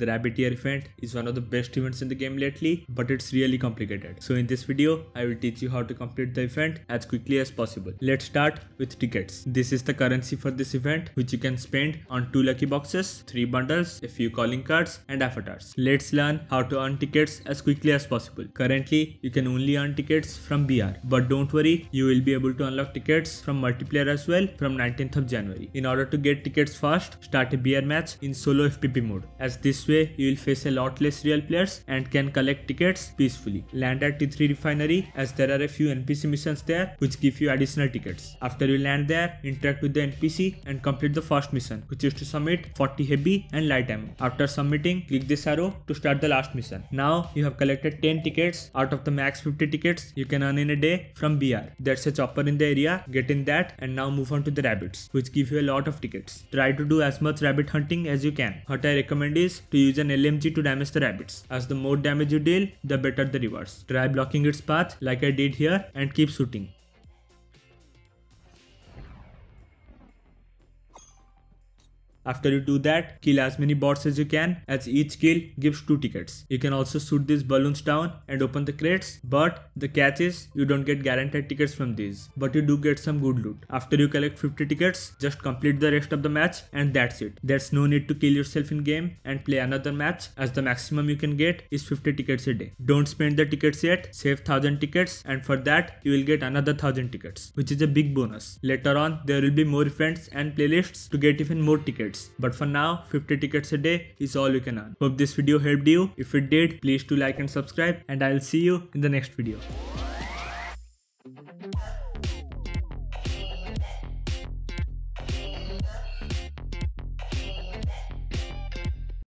The Rabbiteer event is one of the best events in the game lately, but it's really complicated. So in this video, I will teach you how to complete the event as quickly as possible. Let's start with tickets. This is the currency for this event, which you can spend on 2 lucky boxes, 3 bundles, a few calling cards and avatars. Let's learn how to earn tickets as quickly as possible. Currently, you can only earn tickets from BR, but don't worry, you will be able to unlock tickets from multiplayer as well from 19th of January. In order to get tickets fast, start a BR match in solo FPP mode, as this way you will face a lot less real players and can collect tickets peacefully. Land at T3 Refinery, as there are a few NPC missions there which give you additional tickets. After you land there, interact with the NPC and complete the first mission, which is to submit 40 heavy and light ammo. After submitting, click this arrow to start the last mission. Now you have collected 10 tickets out of the max 50 tickets you can earn in a day from BR. There's a chopper in the area, get in that and now move on to the rabbits, which give you a lot of tickets. Try to do as much rabbit hunting as you can. What I recommend is to use an LMG to damage the rabbits, as the more damage you deal, the better the rewards. Try blocking its path like I did here and keep shooting. After you do that, kill as many bots as you can, as each kill gives 2 tickets. You can also shoot these balloons down and open the crates, but the catch is you don't get guaranteed tickets from these, but you do get some good loot. After you collect 50 tickets, just complete the rest of the match and that's it. There's no need to kill yourself in game and play another match, as the maximum you can get is 50 tickets a day. Don't spend the tickets yet, save 1000 tickets, and for that you will get another 1000 tickets, which is a big bonus. Later on there will be more events and playlists to get even more tickets. But for now, 50 tickets a day is all you can earn. Hope this video helped you. If it did, please do like and subscribe, and I'll see you in the next video.